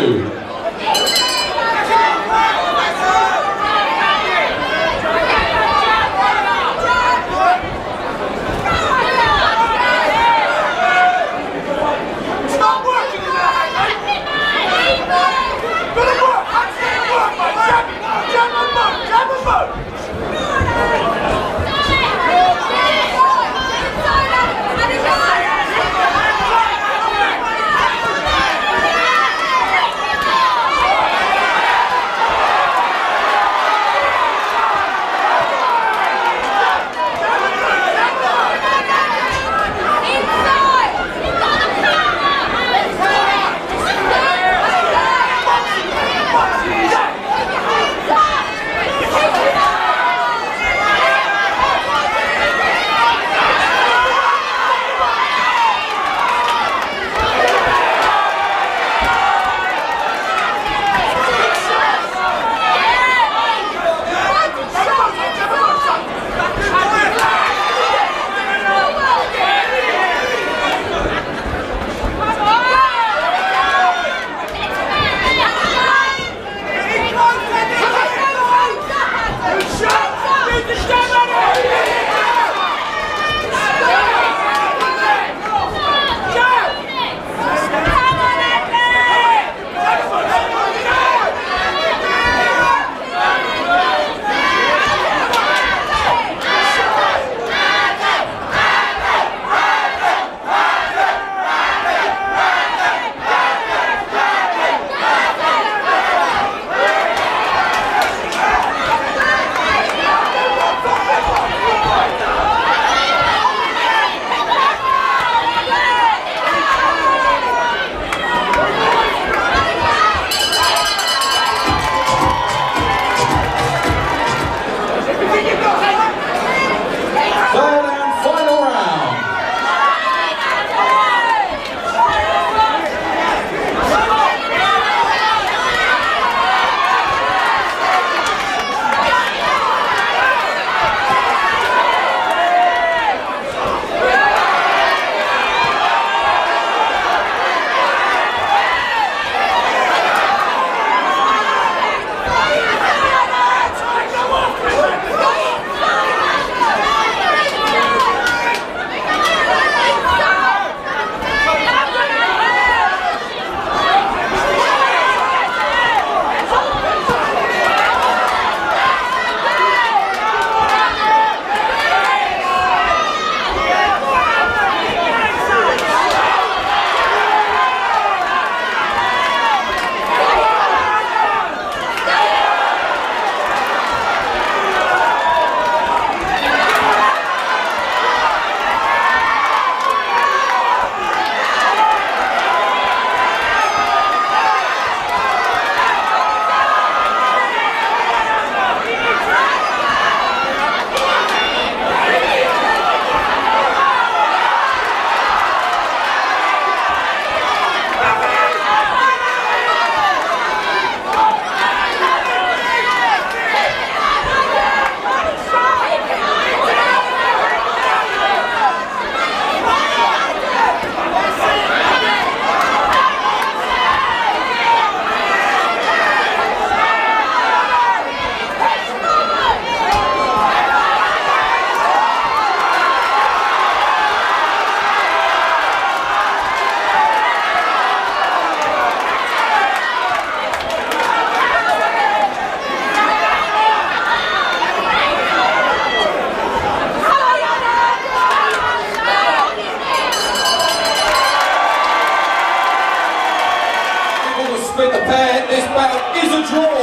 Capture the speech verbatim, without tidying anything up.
two. This battle is a draw.